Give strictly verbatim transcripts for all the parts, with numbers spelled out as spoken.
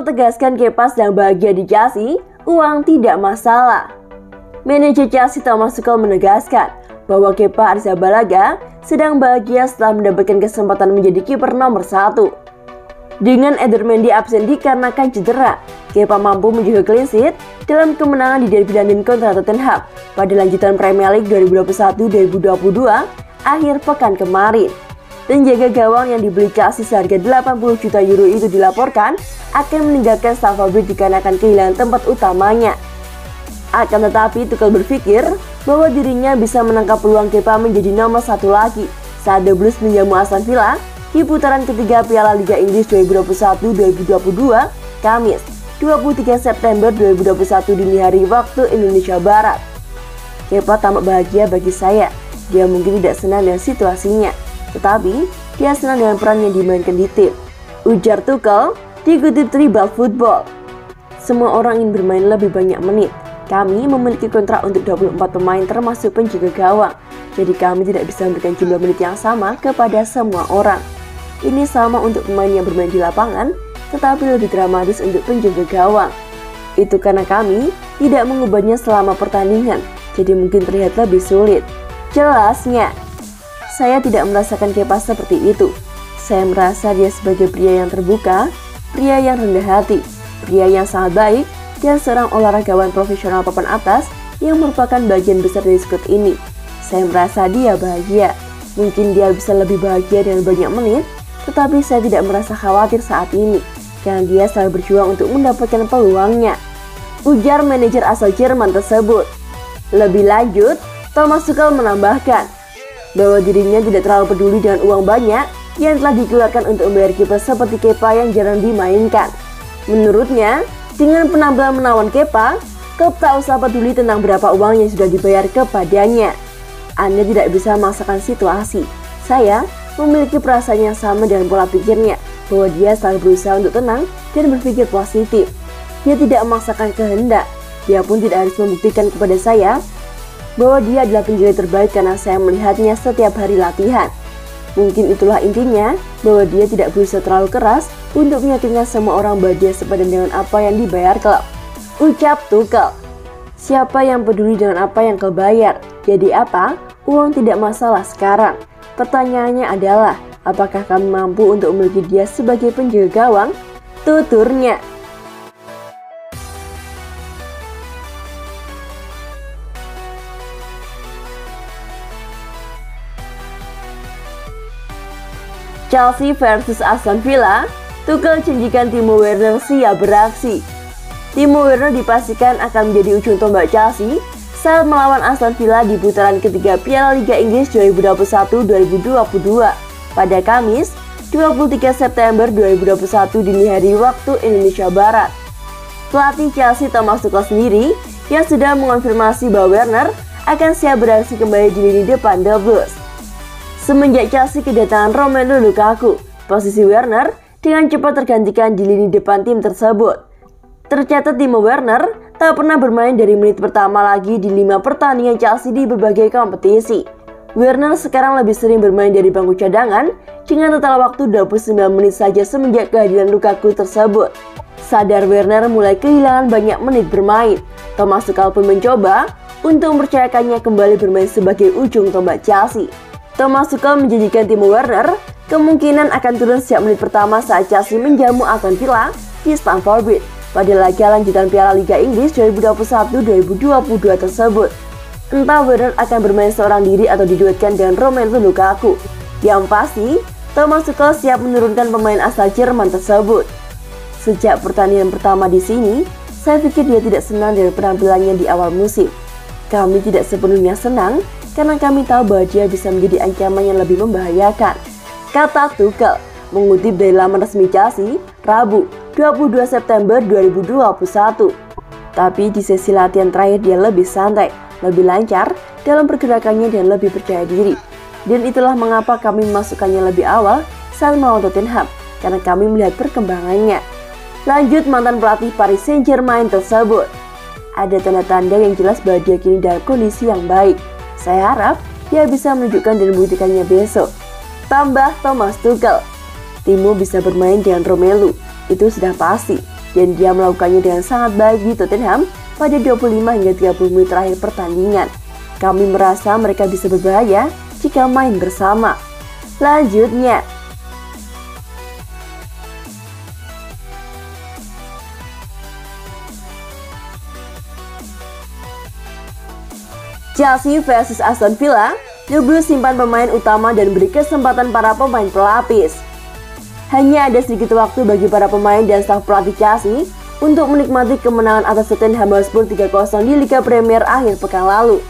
Tuchel tegaskan Kepa sedang bahagia di Chelsea, uang tidak masalah. Manajer Chelsea Thomas Tuchel menegaskan bahwa Kepa Arrizabalaga sedang bahagia setelah mendapatkan kesempatan menjadi kiper nomor satu. Dengan Edouard Mendy absen dikarenakan cedera, Kepa mampu menjaga clean sheet dalam kemenangan di derby London kontra Tottenham pada lanjutan Premier League dua ribu dua puluh satu dua ribu dua puluh dua akhir pekan kemarin. Penjaga gawang yang dibeli Chelsea seharga delapan puluh juta euro itu dilaporkan akan meninggalkan Stamford Bridge dikarenakan kehilangan tempat utamanya. Akan tetapi Tuchel berpikir bahwa dirinya bisa menangkap peluang Kepa menjadi nomor satu lagi saat The Blues menjamu Aston Villa di putaran ketiga Piala Liga Inggris dua ribu dua puluh satu dua ribu dua puluh dua Kamis dua puluh tiga September dua ribu dua puluh satu dini hari waktu Indonesia Barat. Kepa tamat bahagia bagi saya, dia mungkin tidak senang dengan situasinya, tetapi dia senang dengan peran yang dimainkan di tim, ujar Tuchel dikutip Tribal Football. Semua orang ingin bermain lebih banyak menit, kami memiliki kontrak untuk dua puluh empat pemain termasuk penjaga gawang, jadi kami tidak bisa memberikan jumlah menit yang sama kepada semua orang. Ini sama untuk pemain yang bermain di lapangan, tetapi lebih dramatis untuk penjaga gawang. Itu karena kami tidak mengubahnya selama pertandingan, jadi mungkin terlihat lebih sulit. Jelasnya, saya tidak merasakan Kepa seperti itu. Saya merasa dia sebagai pria yang terbuka, pria yang rendah hati, pria yang sangat baik, dan seorang olahragawan profesional papan atas yang merupakan bagian besar dari skuad ini. Saya merasa dia bahagia. Mungkin dia bisa lebih bahagia dengan banyak menit, tetapi saya tidak merasa khawatir saat ini, karena dia selalu berjuang untuk mendapatkan peluangnya, ujar manajer asal Jerman tersebut. Lebih lanjut, Thomas Tuchel menambahkan bahwa dirinya tidak terlalu peduli dengan uang banyak yang telah dikeluarkan untuk membayar kiper seperti Kepa yang jarang dimainkan. Menurutnya, dengan penampilan menawan Kepa, klub tak usah peduli tentang berapa uang yang sudah dibayar kepadanya. Anda tidak bisa memaksakan situasi. Saya memiliki perasaan yang sama dengan pola pikirnya, bahwa dia selalu berusaha untuk tenang dan berpikir positif. Dia tidak memaksakan kehendak. Dia pun tidak harus membuktikan kepada saya bahwa dia adalah penjaga terbaik karena saya melihatnya setiap hari latihan. Mungkin itulah intinya, bahwa dia tidak berusaha terlalu keras untuk meyakinkan semua orang bahwa dia sepadan dengan apa yang dibayar klub, ucap Tuchel. Siapa yang peduli dengan apa yang klub bayar? Jadi apa? Uang tidak masalah sekarang. Pertanyaannya adalah, apakah kami mampu untuk memiliki dia sebagai penjaga gawang? Tuturnya. Chelsea versus Aston Villa, Tuchel janjikan Timo Werner siap beraksi. Timo Werner dipastikan akan menjadi ujung tombak Chelsea saat melawan Aston Villa di putaran ketiga Piala Liga Inggris dua ribu dua puluh satu dua ribu dua puluh dua pada Kamis dua puluh tiga September dua ribu dua puluh satu dini hari waktu Indonesia Barat. Pelatih Chelsea Thomas Tuchel sendiri yang sudah mengonfirmasi bahwa Werner akan siap beraksi kembali di lini depan The Blues. Semenjak Chelsea kedatangan Romelu Lukaku, posisi Werner dengan cepat tergantikan di lini depan tim tersebut. Tercatat Timo Werner tak pernah bermain dari menit pertama lagi di lima pertandingan Chelsea di berbagai kompetisi. Werner sekarang lebih sering bermain dari bangku cadangan dengan total waktu dua puluh sembilan menit saja semenjak kehadiran Lukaku tersebut. Sadar Werner mulai kehilangan banyak menit bermain, Thomas Tuchel pun mencoba untuk mempercayakannya kembali bermain sebagai ujung tombak Chelsea. Thomas Tuchel menjanjikan Timo Werner kemungkinan akan turun setiap menit pertama saat Chelsea menjamu Aston Villa di Stamford Bridge pada laga lanjutan Piala Liga Inggris dua ribu dua puluh satu dua ribu dua puluh dua tersebut. Entah Werner akan bermain seorang diri atau diduetkan dengan Romelu Lukaku. Yang pasti, Thomas Tuchel siap menurunkan pemain asal Jerman tersebut. Sejak pertandingan pertama di sini, saya pikir dia tidak senang dengan penampilannya di awal musim. Kami tidak sepenuhnya senang, karena kami tahu bahwa dia bisa menjadi ancaman yang lebih membahayakan, kata Tuchel, mengutip dari laman resmi Chelsea, Rabu, dua puluh dua September dua ribu dua puluh satu. Tapi di sesi latihan terakhir dia lebih santai, lebih lancar dalam pergerakannya dan lebih percaya diri. Dan itulah mengapa kami memasukkannya lebih awal saat melawan Tottenham, karena kami melihat perkembangannya, lanjut mantan pelatih Paris Saint-Germain tersebut. Ada tanda-tanda yang jelas bahwa dia kini dalam kondisi yang baik. Saya harap dia bisa menunjukkan dan membuktikannya besok, tambah Thomas Tuchel. Timo bisa bermain dengan Romelu, itu sudah pasti. dan dia melakukannya dengan sangat baik di Tottenham pada dua puluh lima hingga tiga puluh menit terakhir pertandingan. Kami merasa mereka bisa berbahaya jika main bersama. Lanjutnya, Chelsea versus Aston Villa, Ngeblu simpan pemain utama dan beri kesempatan para pemain pelapis. Hanya ada sedikit waktu bagi para pemain dan staf pelatih Chelsea untuk menikmati kemenangan atas Tottenham Hotspur tiga kosong di Liga Premier akhir pekan lalu.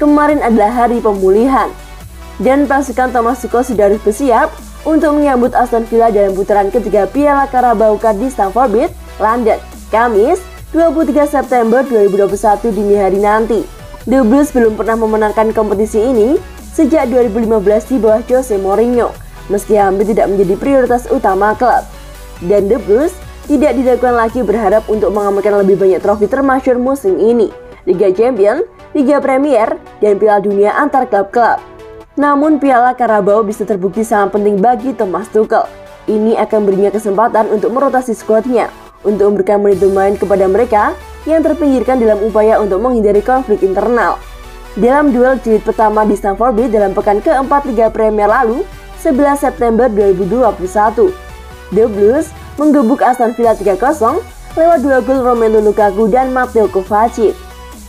Kemarin adalah hari pemulihan, dan pasukan Thomas Tuchel sudah harus bersiap untuk menyambut Aston Villa dalam putaran ketiga Piala Carabao Cup di Stamford Bridge, London, Kamis dua puluh tiga September dua ribu dua puluh satu dini hari nanti. The Blues belum pernah memenangkan kompetisi ini sejak dua ribu lima belas di bawah Jose Mourinho, meski hampir tidak menjadi prioritas utama klub. Dan The Blues tidak diragukan lagi berharap untuk mengamankan lebih banyak trofi termasyhur musim ini, Liga Champions, Liga Premier, dan Piala Dunia antar klub-klub. Namun Piala Carabao bisa terbukti sangat penting bagi Thomas Tuchel. Ini akan berinya kesempatan untuk merotasi skuadnya, untuk memberikan menit main kepada mereka yang terpinggirkan dalam upaya untuk menghindari konflik internal. Dalam duel jilid pertama di Stamford Bridge dalam pekan keempat Liga Premier lalu, sebelas September dua ribu dua puluh satu, The Blues menggebuk Aston Villa tiga kosong lewat dua gol Romelu Lukaku dan Mateo Kovacic.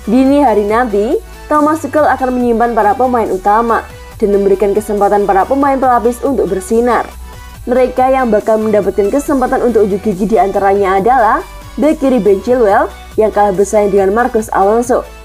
Dini hari nanti, Thomas Tuchel akan menyimpan para pemain utama dan memberikan kesempatan para pemain pelapis untuk bersinar. Mereka yang bakal mendapatkan kesempatan untuk ujuk gigi diantaranya adalah bek kiri Ben Chilwell yang kalah bersaing dengan Marcos Alonso,